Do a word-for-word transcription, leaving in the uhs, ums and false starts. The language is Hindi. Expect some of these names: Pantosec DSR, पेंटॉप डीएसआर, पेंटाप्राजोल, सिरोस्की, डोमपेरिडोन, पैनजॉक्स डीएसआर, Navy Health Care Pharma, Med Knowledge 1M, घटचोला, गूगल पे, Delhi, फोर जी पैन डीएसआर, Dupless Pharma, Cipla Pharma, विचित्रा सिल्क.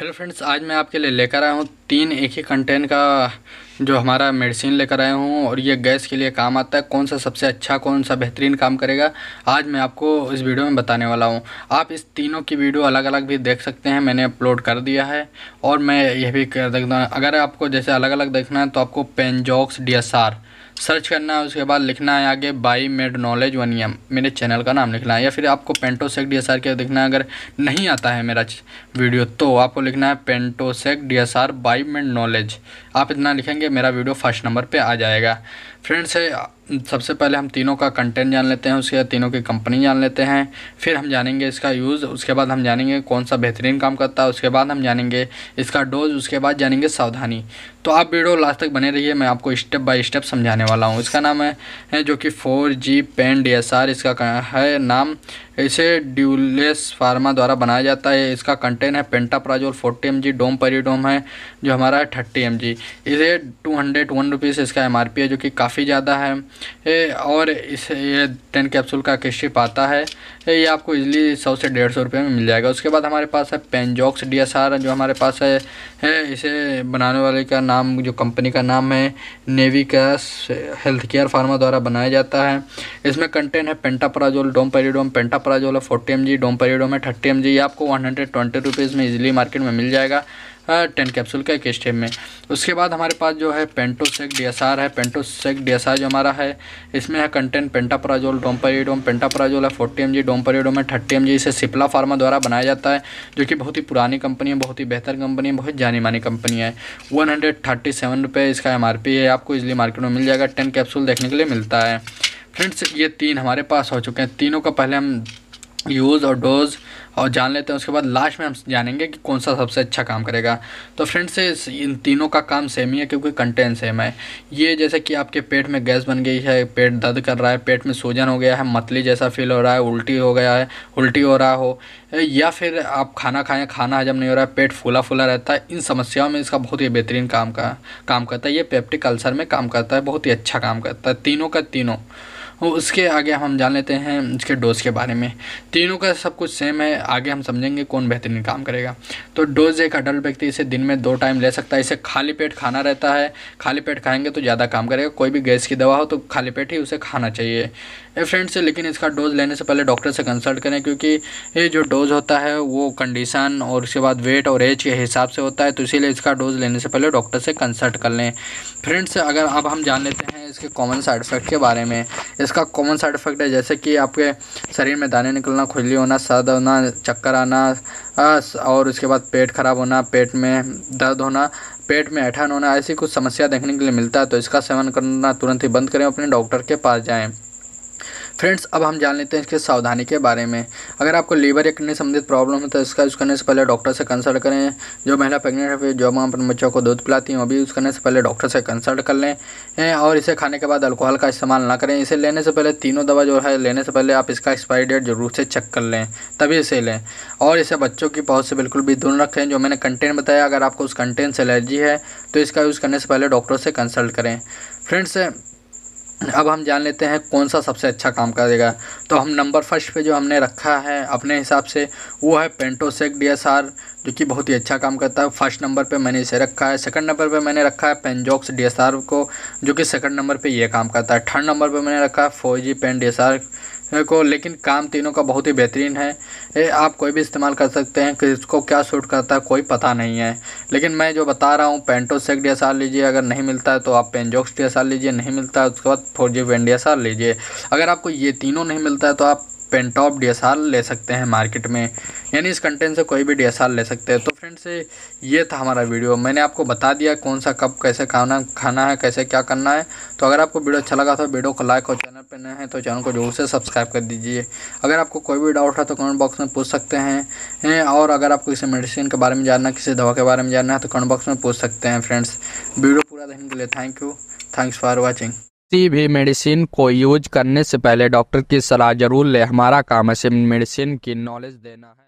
हेलो फ्रेंड्स, आज मैं आपके लिए लेकर आया हूँ तीन एक ही कंटेंट का जो हमारा मेडिसिन लेकर आया हूँ और ये गैस के लिए काम आता है। कौन सा सबसे अच्छा, कौन सा बेहतरीन काम करेगा, आज मैं आपको इस वीडियो में बताने वाला हूँ। आप इस तीनों की वीडियो अलग अलग भी देख सकते हैं, मैंने अपलोड कर दिया है। और मैं यह भी कर देखना, अगर आपको जैसे अलग अलग देखना है तो आपको पैनजॉक्स डी एस आर सर्च करना है, उसके बाद लिखना है आगे by made knowledge one M, मेरे चैनल का नाम लिखना है। या फिर आपको पेंटोसेक डीएसआर के देखना है, अगर नहीं आता है मेरा वीडियो तो आपको लिखना है Pantosec DSR by made knowledge. आप इतना लिखेंगे मेरा वीडियो फर्स्ट नंबर पे आ जाएगा। फ्रेंड्स, सबसे पहले हम तीनों का कंटेंट जान लेते हैं, उसके बाद तीनों की कंपनी जान लेते हैं, फिर हम जानेंगे इसका यूज़, उसके बाद हम जानेंगे कौन सा बेहतरीन काम करता है, उसके बाद हम जानेंगे इसका डोज, उसके बाद जानेंगे सावधानी। तो आप वीडियो लास्ट तक बने रहिए, मैं आपको स्टेप बाय स्टेप समझाने वाला हूँ। इसका नाम है, है जो कि फोर जी पैन डीएसआर इसका है नाम। इसे ड्यूलेस फार्मा द्वारा बनाया जाता है। इसका कंटेंट है पेंटाप्राजोल forty M G, डोमपेरिडोन है जो हमारा है थर्टी एम जी। इसे टू हंड्रेड वन रुपीज़ इसका एम आर पी है जो कि काफ़ी ज़्यादा है। ए, और इस ये टेन कैप्सूल का किश्त आता है, ये आपको इजीली सौ से डेढ़ सौ रुपये में मिल जाएगा। उसके बाद हमारे पास है पैनजॉक्स डीएसआर जो हमारे पास है, है इसे बनाने वाले का नाम, जो कंपनी का नाम है नेवी का हेल्थ केयर फार्मा द्वारा बनाया जाता है। इसमें कंटेंट है पेंटाप्राजोल, डोमपेरिडोन, पेंटाप्राजोल forty M G, डोमपेरिडोन है थर्टी एम जी। ये आपको वन हंड्रेड ट्वेंटी रुपीज़ में इजीली मार्केट में मिल जाएगा टेन कैप्सूल का एक स्टेप में। उसके बाद हमारे पास जो है पेंटोसेक डीएसआर है। पेंटोसेक डीएसआर जो हमारा है, इसमें है कंटेंट पेंटाप्राजोल, डोमपेरिडोम, पेंटाप्राजोल है फोर्टी एम जी, डोमपेरिडोम है थर्टी एम जी। इसे सिप्ला फार्मा द्वारा बनाया जाता है जो कि बहुत ही पुरानी कंपनी है, बहुत ही बेहतर कंपनी है, बहुत जानी मानी कंपनी है। वन हंड्रेड थर्टी सेवन रुपये इसका एम आर पी है, आपको इजली मार्केट में मिल जाएगा। टेन कैप्सूल देखने के लिए मिलता है। फ्रेंड्स, ये तीन हमारे पास हो चुके हैं। तीनों का पहले हम यूज़ और डोज और जान लेते हैं, उसके बाद लास्ट में हम जानेंगे कि कौन सा सबसे अच्छा काम करेगा। तो फ्रेंड्स, इन तीनों का काम सेम ही है क्योंकि कंटेंट सेम है। ये जैसे कि आपके पेट में गैस बन गई है, पेट दर्द कर रहा है, पेट में सूजन हो गया है, मतली जैसा फील हो रहा है, उल्टी हो गया है, उल्टी हो रहा हो, या फिर आप खाना खाएँ, खाना हजम नहीं हो रहा है, पेट फूला फूला रहता है, इन समस्याओं में इसका बहुत ही बेहतरीन काम का काम करता है। ये पेप्टिक अल्सर में काम करता है, बहुत ही अच्छा काम करता है। तीनों का तीनों उसके आगे हम जान लेते हैं इसके डोज के बारे में। तीनों का सब कुछ सेम है, आगे हम समझेंगे कौन बेहतरीन काम करेगा। तो डोज, एक अडल्ट व्यक्ति इसे दिन में दो टाइम ले सकता है। इसे खाली पेट खाना रहता है, खाली पेट खाएंगे तो ज़्यादा काम करेगा। कोई भी गैस की दवा हो तो खाली पेट ही उसे खाना चाहिए फ्रेंड्स। लेकिन इसका डोज लेने से पहले डॉक्टर से कंसल्ट करें क्योंकि ये जो डोज होता है वो कंडीशन और उसके बाद वेट और एज के हिसाब से होता है, तो इसीलिए इसका डोज लेने से पहले डॉक्टर से कंसल्ट कर लें। फ्रेंड्स, अगर अब हम जान लेते हैं इसके कॉमन साइड इफ़ेक्ट के बारे में। इसका कॉमन साइड इफ़ेक्ट है जैसे कि आपके शरीर में दाने निकलना, खुजली होना, सर्द होना, चक्कर आना, और उसके बाद पेट ख़राब होना, पेट में दर्द होना, पेट में ऐठन होना, ऐसी कुछ समस्या देखने के लिए मिलता है। तो इसका सेवन करना तुरंत ही बंद करें, अपने डॉक्टर के पास जाएं। फ्रेंड्स, अब हम जान लेते हैं इसके सावधानी के बारे में। अगर आपको लीवर या किडनी संबंधित प्रॉब्लम है तो इसका यूज़ करने से पहले डॉक्टर से कंसल्ट करें। जो महिला प्रेग्नेंट है, जो मां अपने बच्चों को दूध पिलाती हैं, वो भी यूज़ करने से पहले डॉक्टर से कंसल्ट कर लें। और इसे खाने के बाद अल्कोहल का इस्तेमाल ना करें। इसे लेने से पहले, तीनों दवा जो है लेने से पहले, आप इसका एक्सपायरी डेट जरूर से चेक कर लें, तभी इसे लें। और इसे बच्चों की पहुँच से बिल्कुल भी दूर रखें। जो मैंने कंटेंट बताया, अगर आपको उस कंटेंट से एलर्जी है तो इसका यूज़ करने से पहले डॉक्टर से कंसल्ट करें। फ्रेंड्स, अब हम जान लेते हैं कौन सा सबसे अच्छा काम करेगा। तो हम नंबर फर्स्ट पे जो हमने रखा है अपने हिसाब से वो है पेंटोसेक डीएसआर जो कि बहुत ही अच्छा काम करता है। फर्स्ट नंबर पे मैंने इसे रखा है। सेकंड नंबर पे मैंने रखा है पैनजॉक्स डीएसआर को, जो कि सेकंड नंबर पे ये काम करता है। थर्ड नंबर पे मैंने रखा है फोर जी पैन डीएसआर को। लेकिन काम तीनों का बहुत ही बेहतरीन है, ए, आप कोई भी इस्तेमाल कर सकते हैं। कि इसको क्या सूट करता है कोई पता नहीं है, लेकिन मैं जो बता रहा हूँ पेंटोसेक डीएसआर लीजिए, अगर नहीं मिलता है तो आप पैनजॉक्स डीएसआर लीजिए, नहीं मिलता है उसके बाद फोर जी पैन डीएसआर लीजिए। अगर आपको ये तीनों नहीं मिलता है तो आप पेंटॉप डीएसआर ले सकते हैं मार्केट में, यानी इस कंटेंट से कोई भी डीएसआर ले सकते हैं। तो फ्रेंड्स, ये था हमारा वीडियो। मैंने आपको बता दिया कौन सा कब कैसे खाना खाना है, कैसे क्या करना है। तो अगर आपको वीडियो अच्छा लगा तो वीडियो को लाइक, और चैनल पर नए हैं तो चैनल को जरूर से सब्सक्राइब कर दीजिए। अगर आपको कोई भी डाउट है तो कमेंट बॉक्स में पूछ सकते हैं, और अगर आपको किसी मेडिसिन के बारे में जानना है, किसी दवा के बारे में जानना है तो कमेंट बॉक्स में पूछ सकते हैं। फ्रेंड्स, वीडियो पूरा देखने के लिए thank you, thanks for watching. किसी भी मेडिसिन को यूज करने से पहले डॉक्टर की सलाह जरूर लें। हमारा काम है सिर्फ मेडिसिन की नॉलेज देना है।